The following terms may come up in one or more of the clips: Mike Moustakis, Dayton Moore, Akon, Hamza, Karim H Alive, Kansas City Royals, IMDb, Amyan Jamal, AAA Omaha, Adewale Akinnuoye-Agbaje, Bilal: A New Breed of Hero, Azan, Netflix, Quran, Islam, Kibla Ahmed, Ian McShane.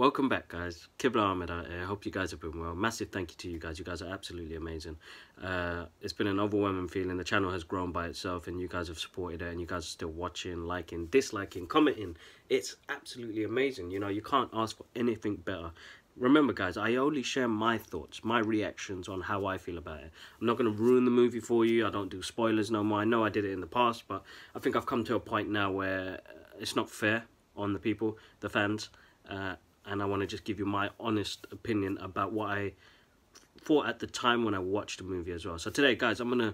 Welcome back, guys. Kibla Ahmed out here. I hope you guys have been well. Massive thank you to you guys. You guys are absolutely amazing. It's been an overwhelming feeling. The channel has grown by itself and you guys have supported it, and you guys are still watching, liking, disliking, commenting. It's absolutely amazing. You know, you can't ask for anything better. Remember, guys, I only share my thoughts, my reactions on how I feel about it. I'm not going to ruin the movie for you. I don't do spoilers no more. I know I did it in the past, but I think I've come to a point now where it's not fair on the people, the fans, and I want to just give you my honest opinion about what I thought at the time when I watched the movie as well. So today, guys, I'm going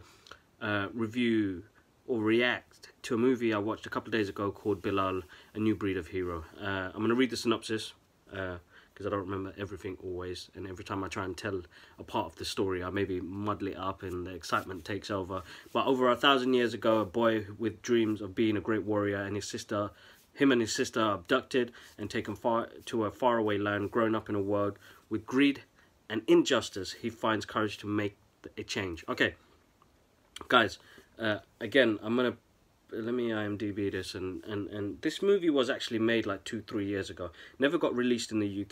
to review or react to a movie I watched a couple of days ago called Bilal, A New Breed of Hero. I'm going to read the synopsis, because I don't remember everything always, and every time I try and tell a part of the story, I maybe muddle it up and the excitement takes over. But over 1,000 years ago, a boy with dreams of being a great warrior and him and his sister are abducted and taken far to a faraway land. Growing up in a world with greed and injustice, he finds courage to make a change. Okay, guys, again, let me IMDb this, and this movie was actually made like 2-3 years ago. Never got released in the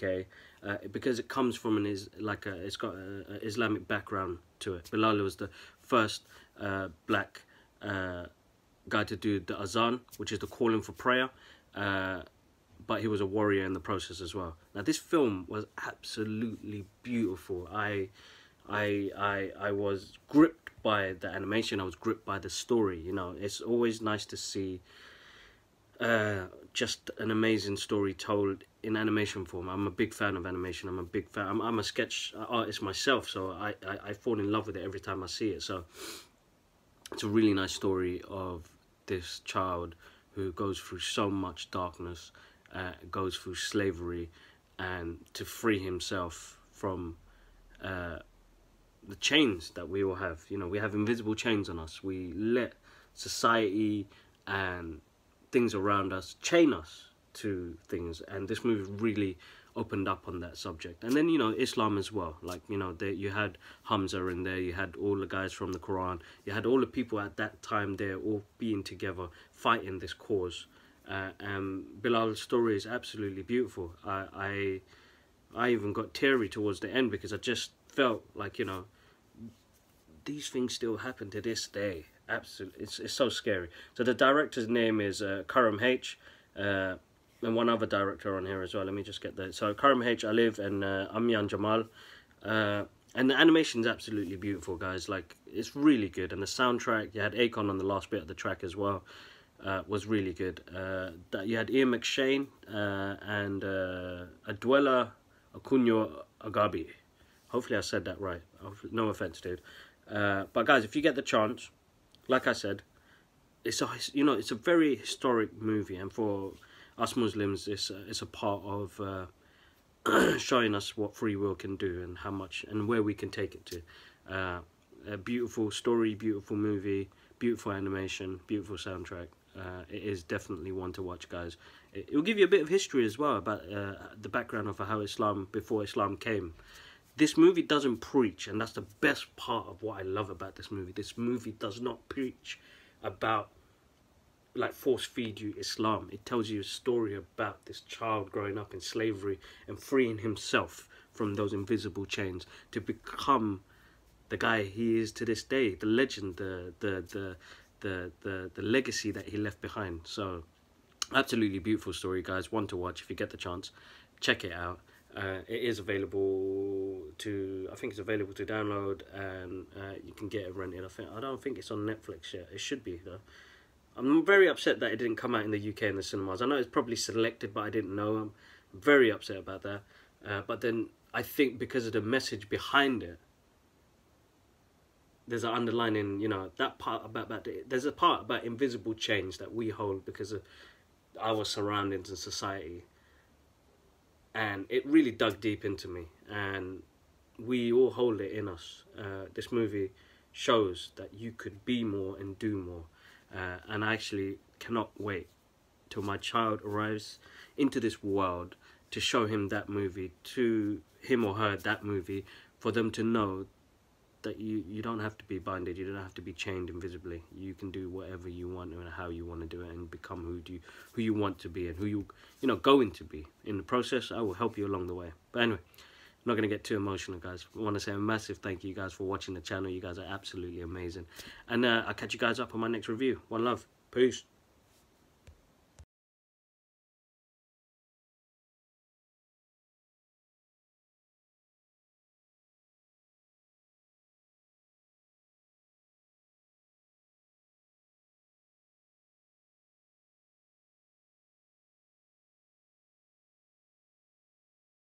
UK because it comes from it's got an Islamic background to it. Bilal was the first black guy to do the Azan, which is the calling for prayer, but he was a warrior in the process as well. Now this film was absolutely beautiful. I was gripped by the animation. I was gripped by the story. You know, it's always nice to see just an amazing story told in animation form. I'm a big fan of animation. I'm a sketch artist myself, so I fall in love with it every time I see it. So it's a really nice story of this child who goes through so much darkness, goes through slavery, and to free himself from the chains that we all have. You know, we have invisible chains on us. We let society and things around us chain us to things, and this movie really opened up on that subject. And then, you know, Islam as well, like, you know, you had Hamza in there, you had all the guys from the Quran, you had all the people at that time there all being together fighting this cause, and Bilal's story is absolutely beautiful. I even got teary towards the end because I just felt like, you know, these things still happen to this day. Absolutely, it's so scary. So the director's name is Karim H, and one other director on here as well. Let me just get that. So Karim H Alive and Amyan Jamal, and the animation's absolutely beautiful, guys. Like, it's really good. And the soundtrack, you had Akon on the last bit of the track as well, was really good. You had Ian McShane and Adewale Akinnuoye-Agbaje. Hopefully I said that right. No offense, dude. But guys, if you get the chance, like I said, it's a very historic movie, and for us Muslims, it's a part of showing us what free will can do and how much and where we can take it to. A beautiful story, beautiful movie, beautiful animation, beautiful soundtrack. It is definitely one to watch, guys. It will give you a bit of history as well about the background of how Islam, before Islam came. This movie doesn't preach, and that's the best part of what I love about this movie. This movie does not preach about, like, force feed you Islam. It tells you a story about this child growing up in slavery and freeing himself from those invisible chains to become the guy he is to this day, the legend, the legacy that he left behind. So, absolutely beautiful story, guys. One to watch if you get the chance. Check it out. It is available to, I think it's available to download, and you can get it rented. I don't think it's on Netflix yet. It should be, though. I'm very upset that it didn't come out in the UK in the cinemas. I know it's probably selected, but I didn't know. I'm very upset about that. But then I think because of the message behind it, there's an underlining, you know, that part about there's a part about invisible change that we hold because of our surroundings and society. And it really dug deep into me, and we all hold it in us. This movie shows that you could be more and do more, and I actually cannot wait till my child arrives into this world to show him that movie, to him or her that movie, for them to know that you don't have to be binded, you don't have to be chained invisibly. You can do whatever you want and how you want to do it, and become who you want to be and who you going to be. In the process, I will help you along the way. But anyway, I'm not going to get too emotional, guys. I want to say a massive thank you guys for watching the channel. You guys are absolutely amazing, and I'll catch you guys up on my next review. One love, peace.